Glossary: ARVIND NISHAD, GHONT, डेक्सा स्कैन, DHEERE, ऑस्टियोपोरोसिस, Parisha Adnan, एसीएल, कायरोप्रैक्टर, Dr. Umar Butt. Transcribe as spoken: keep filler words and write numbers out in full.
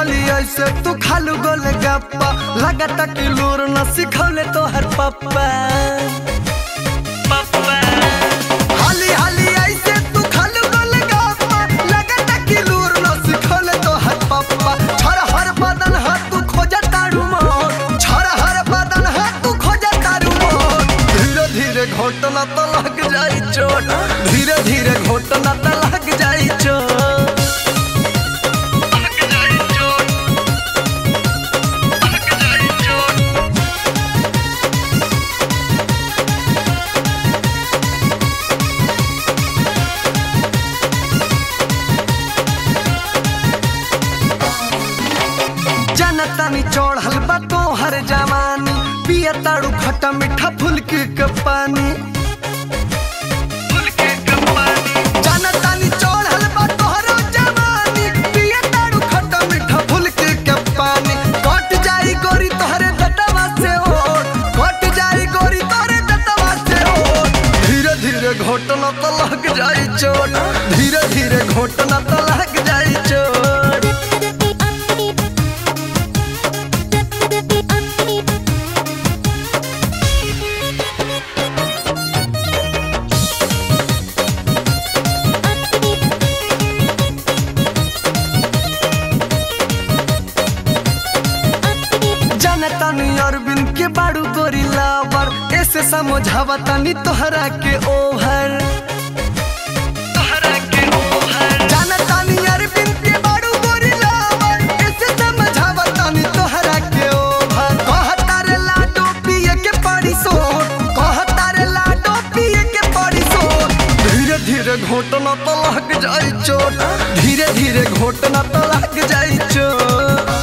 सिखली ऐसे तू खालू गोले गप्पा लगाता कि लूर न सिखौले तो हर पप्पा हाली हाली ऐसे तू खालू गोले गप्पा लगाता कि लूर न सिखौले तो हर पप्पा छर हर बदन हर तू खोजा तारू मोर छर हर बदन हर तू खोजा तारू मोर धीरे धीरे घोट न तो लग जाई चोट धीरे धीरे घोट न तो लग जाई चोट तानी चढ़ल बा तो हर जवानी पिया तारू खट्टा मीठा फुलकी के पानी फुलकी के पानी जाना तानी चढ़ल बा तो हर जवानी पिया तारू खट्टा मीठा फुलकी के पानी कट जाई गोरी तोहरे दतवा से ओर कट जाई गोरी तोहरे दतवा से ओर धीरे धीरे घोट न त लग जाई चोट धीरे धीरे घोट न त लग जाई चोट अरविंद के बाड़ू गोरी लावर ऐसे समझावा तनी तोहरा के ओहर तोहरा के ओहर जाना तनी अरविंद के बाड़ू गोरी लावर ऐसे समझावा तनी तोहरा के ओहर कहता रे लाडो पिए के पड़ी सो कहता रे लाडो पिए के पड़ी सो धीरे धीरे घोट न त लग जाई चोट धीरे धीरे घोट न त लग जाई चोट।